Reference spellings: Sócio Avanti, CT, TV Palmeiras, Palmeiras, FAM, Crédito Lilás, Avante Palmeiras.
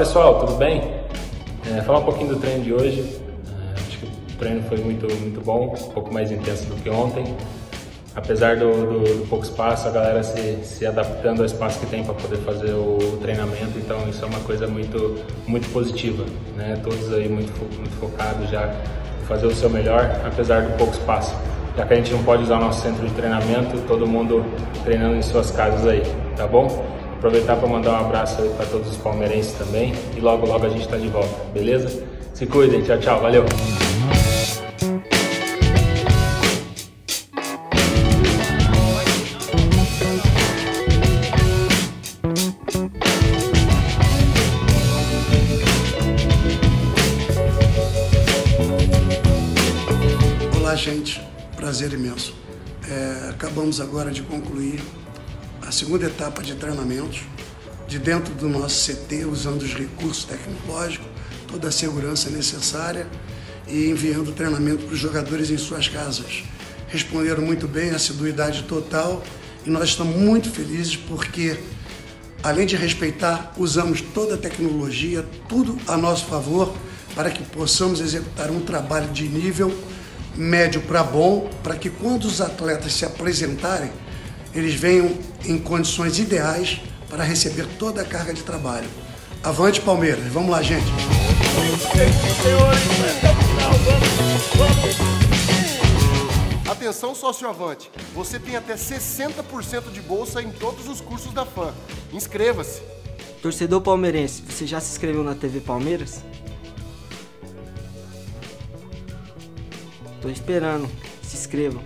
pessoal, tudo bem? Falar um pouquinho do treino de hoje. Acho que o treino foi muito bom, um pouco mais intenso do que ontem. Apesar do pouco espaço, a galera se adaptando ao espaço que tem para poder fazer o treinamento, então isso é uma coisa muito positiva, né? Todos aí muito focados já em fazer o seu melhor, apesar do pouco espaço. Já que a gente não pode usar o nosso centro de treinamento, todo mundo treinando em suas casas aí, tá bom? Aproveitar para mandar um abraço aí para todos os palmeirenses também e logo a gente está de volta, beleza? Se cuidem, tchau, tchau, valeu! Olá, gente, prazer imenso. Acabamos agora de concluir a segunda etapa de treinamentos, de dentro do nosso CT, usando os recursos tecnológicos, toda a segurança necessária e enviando treinamento para os jogadores em suas casas. Responderam muito bem, assiduidade total, e nós estamos muito felizes porque, além de respeitar, usamos toda a tecnologia, tudo a nosso favor, para que possamos executar um trabalho de nível médio para bom, para que quando os atletas se apresentarem, eles venham em condições ideais para receber toda a carga de trabalho. Avante Palmeiras, vamos lá, gente! Atenção, sócio Avante, você tem até 60% de bolsa em todos os cursos da FAM. Inscreva-se! Torcedor palmeirense, você já se inscreveu na TV Palmeiras? Tô esperando, se inscrevam!